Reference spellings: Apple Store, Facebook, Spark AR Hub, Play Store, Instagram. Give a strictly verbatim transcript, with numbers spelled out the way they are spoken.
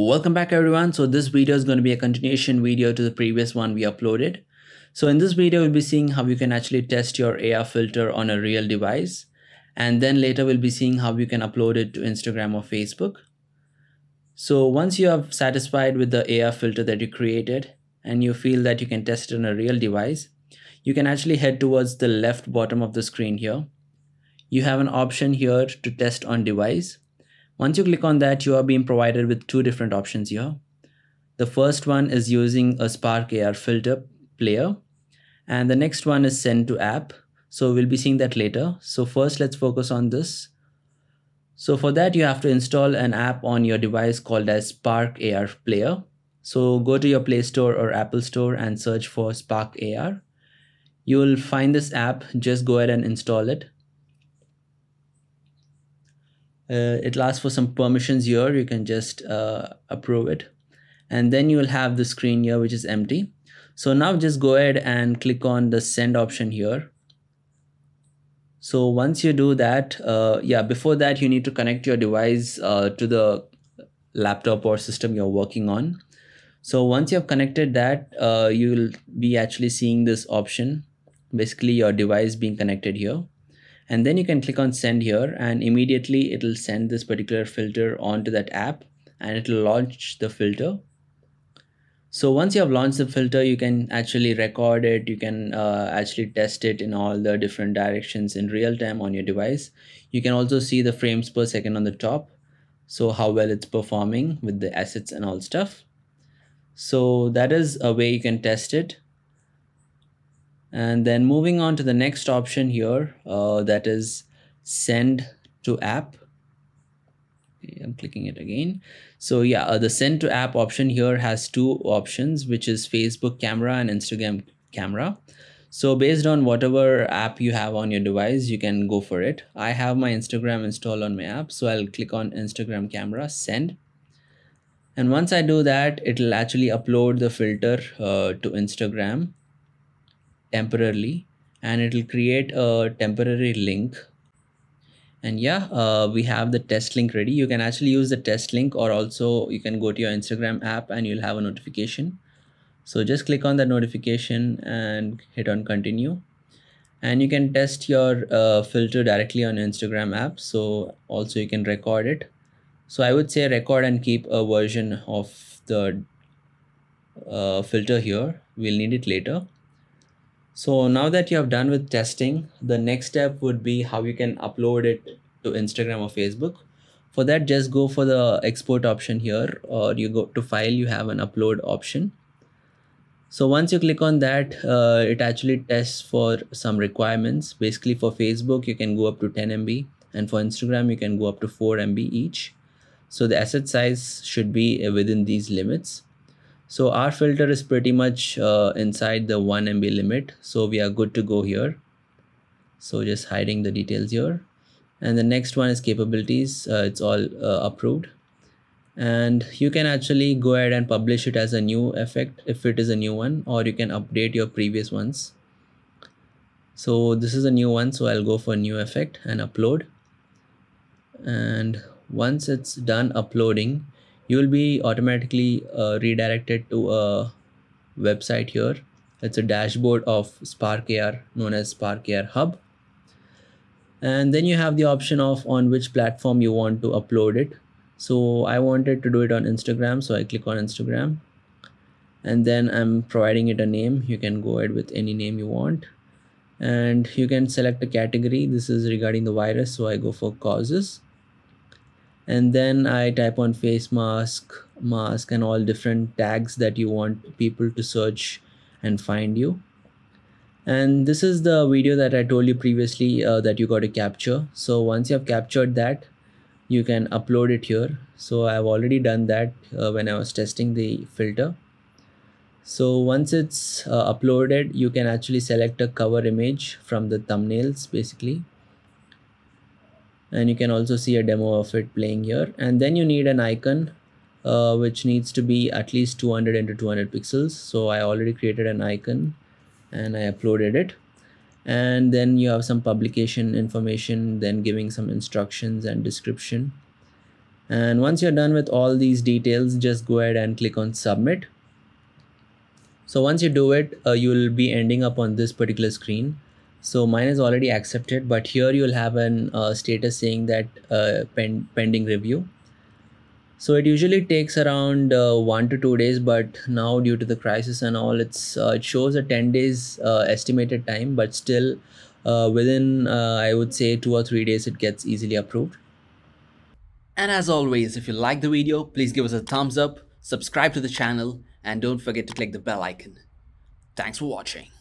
Welcome back everyone. So this video is going to be a continuation video to the previous one we uploaded. So in this video we'll be seeing how you can actually test your A R filter on a real device, and then later we'll be seeing how you can upload it to Instagram or Facebook. So once you are satisfied with the A R filter that you created and you feel that you can test it on a real device, you can actually head towards the left bottom of the screen here. You have an option here to test on device. Once you click on that, you are being provided with two different options here. The first one is using a Spark A R filter player, and the next one is send to app. So we'll be seeing that later. So first let's focus on this. So for that you have to install an app on your device called as Spark A R player. So go to your Play Store or Apple Store and search for Spark A R. You will find this app, just go ahead and install it. Uh, it'll ask for some permissions here, you can just uh, approve it, and then you will have the screen here which is empty. So now just go ahead and click on the send option here. So once you do that, uh, yeah, before that you need to connect your device uh, to the laptop or system you're working on. So once you have connected that, uh, you'll be actually seeing this option, basically your device being connected here. And then you can click on send here, and immediately it'll send this particular filter onto that app and it'll launch the filter. So once you have launched the filter, you can actually record it. You can uh, actually test it in all the different directions in real time on your device. You can also see the frames per second on the top. So how well it's performing with the assets and all stuff. So that is a way you can test it. And then moving on to the next option here, uh, that is send to app. Okay, I'm clicking it again. So yeah, uh, the send to app option here has two options, which is Facebook camera and Instagram camera. So based on whatever app you have on your device, you can go for it. I have my Instagram installed on my app, so I'll click on Instagram camera, send. And once I do that, it'll actually upload the filter uh, to Instagram temporarily, and it will create a temporary link. And yeah, uh, we have the test link ready. You can actually use the test link, or also you can go to your Instagram app and you'll have a notification. So just click on that notification and hit on continue, and you can test your uh, filter directly on Instagram app. So also you can record it. So I would say record and keep a version of the uh, filter here. We'll need it later. So now that you have done with testing, the next step would be how you can upload it to Instagram or Facebook. For that, just go for the export option here, or you go to file, you have an upload option. So once you click on that, uh, it actually tests for some requirements. Basically for Facebook, you can go up to ten M B, and for Instagram, you can go up to four M B each. So the asset size should be within these limits. So our filter is pretty much uh, inside the one M B limit. So we are good to go here. So just hiding the details here. And the next one is capabilities. Uh, it's all uh, approved. And you can actually go ahead and publish it as a new effect if it is a new one, or you can update your previous ones. So this is a new one. So I'll go for new effect and upload. And once it's done uploading, you will be automatically uh, redirected to a website here. It's a dashboard of Spark A R, known as Spark A R Hub. And then you have the option of on which platform you want to upload it. So I wanted to do it on Instagram, so I click on Instagram. And then I'm providing it a name. You can go ahead with any name you want. And you can select a category. This is regarding the virus, so I go for causes. And then I type on face mask, mask, and all different tags that you want people to search and find you. And this is the video that I told you previously uh, that you got to capture. So once you have captured that, you can upload it here. So I've already done that uh, when I was testing the filter. So once it's uh, uploaded, you can actually select a cover image from the thumbnails basically. And you can also see a demo of it playing here. And then you need an icon uh, which needs to be at least two hundred into two hundred pixels. So I already created an icon and I uploaded it. And then you have some publication information, then giving some instructions and description. And once you're done with all these details, just go ahead and click on submit. So once you do it, uh, you'll be ending up on this particular screen. So mine is already accepted, but here you'll have an uh, status saying that uh, pen pending review. So it usually takes around uh, one to two days, but now due to the crisis and all, it's uh, it shows a ten days uh, estimated time, but still uh, within uh, I would say two or three days it gets easily approved. And as always, if you like the video, please give us a thumbs up, subscribe to the channel, and don't forget to click the bell icon. Thanks for watching.